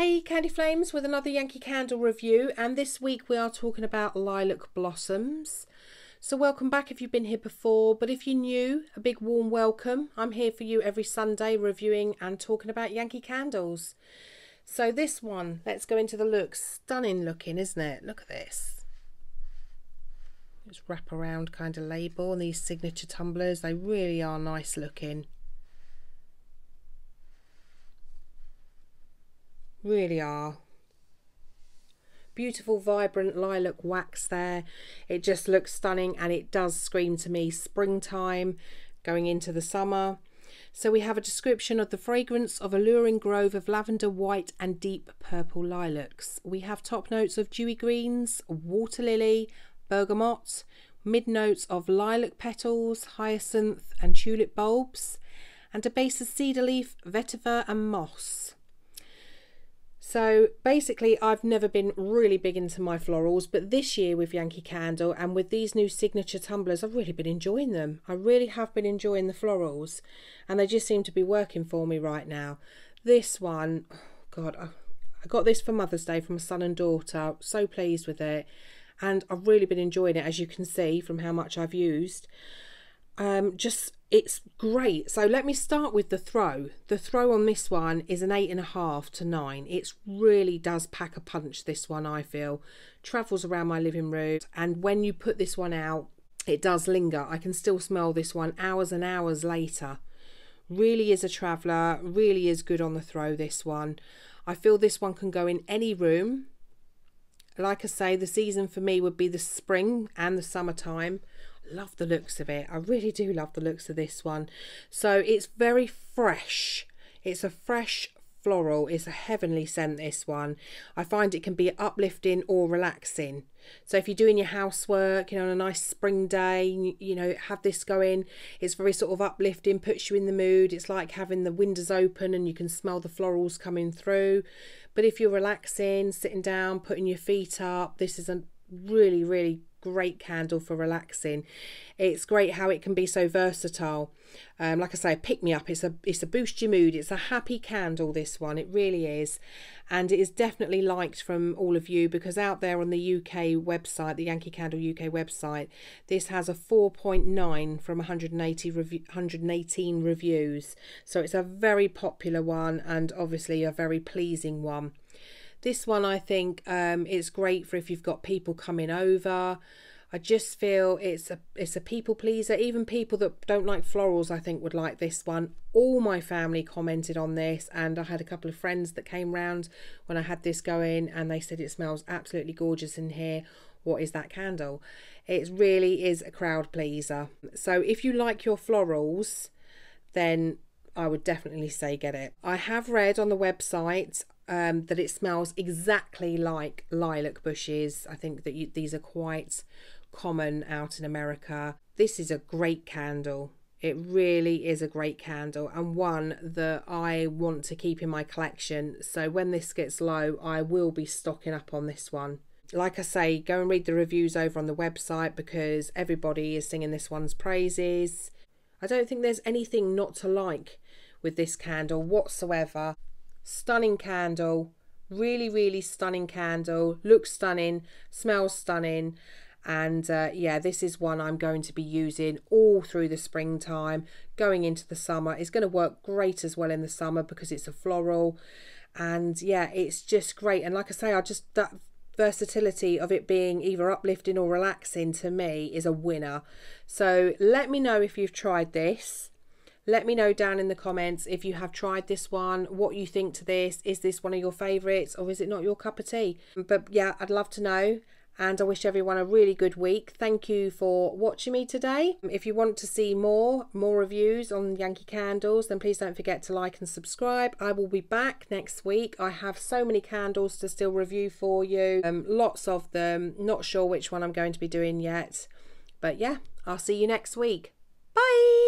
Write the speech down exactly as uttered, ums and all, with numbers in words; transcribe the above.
Hey, Candy Flames with another Yankee Candle review, and this week we are talking about Lilac Blossoms. So welcome back if you've been here before, but if you're new, a big warm welcome. I'm here for you every Sunday reviewing and talking about Yankee Candles. So this one, let's go into the look. Stunning looking, isn't it? Look at this. It's wrap around kind of label and these signature tumblers, they really are nice looking. Really are. Beautiful vibrant lilac wax there. It just looks stunning and it does scream to me springtime going into the summer. So we have a description of the fragrance of alluring grove of lavender, white and deep purple lilacs. We have top notes of dewy greens, water lily, bergamot, mid notes of lilac petals, hyacinth and tulip bulbs, and a base of cedar leaf, vetiver and moss. So basically I've never been really big into my florals, but this year with Yankee Candle and with these new signature tumblers, I've really been enjoying them. I really have been enjoying the florals and they just seem to be working for me right now. This one, oh God, I, I got this for Mother's Day from my son and daughter. So pleased with it. And I've really been enjoying it, as you can see from how much I've used. Um, just, it's great. So let me start with the throw. The throw on this one is an eight and a half to nine. It really does pack a punch, this one, I feel. Travels around my living room. And when you put this one out, it does linger. I can still smell this one hours and hours later. Really is a traveller. Really is good on the throw, this one. I feel this one can go in any room. Like I say, the season for me would be the spring and the summertime. Love the looks of it. I really do love the looks of this one. So it's very fresh. It's a fresh floral. It's a heavenly scent, this one. I find it can be uplifting or relaxing. So if you're doing your housework, you know, on a nice spring day, you know, have this going. It's very sort of uplifting, puts you in the mood. It's like having the windows open and you can smell the florals coming through. But if you're relaxing, sitting down, putting your feet up, this is a really, really great candle for relaxing. It's great how it can be so versatile. Um, like I say, pick me up. It's a it's a boost your mood. It's a happy candle, this one. It really is, and it is definitely liked from all of you, because out there on the U K website, the Yankee Candle U K website, this has a four point nine from one hundred eighty review, one hundred eighteen reviews. So it's a very popular one, and obviously a very pleasing one. This one, I think, um, it's great for if you've got people coming over. I just feel it's a it's a people pleaser. Even people that don't like florals, I think, would like this one. All my family commented on this, and I had a couple of friends that came round when I had this going, and they said it smells absolutely gorgeous in here. What is that candle? It really is a crowd pleaser. So if you like your florals, then I would definitely say get it. I have read on the website Um, that it smells exactly like lilac bushes. I think that you, these are quite common out in America. This is a great candle. It really is a great candle, and one that I want to keep in my collection. So when this gets low, I will be stocking up on this one. Like I say, go and read the reviews over on the website, because everybody is singing this one's praises. I don't think there's anything not to like with this candle whatsoever. Stunning candle, really really stunning candle, looks stunning, smells stunning, and uh, yeah, this is one I'm going to be using all through the springtime going into the summer. It's going to work great as well in the summer because it's a floral, and yeah, it's just great. And like I say, I just, that versatility of it being either uplifting or relaxing, to me, is a winner. So let me know if you've tried this. Let me know down in the comments if you have tried this one, what you think to this. Is this one of your favourites, or is it not your cup of tea? But yeah, I'd love to know, and I wish everyone a really good week. Thank you for watching me today. If you want to see more, more reviews on Yankee Candles, then please don't forget to like and subscribe. I will be back next week. I have so many candles to still review for you. Um, lots of them. Not sure which one I'm going to be doing yet. But yeah, I'll see you next week. Bye!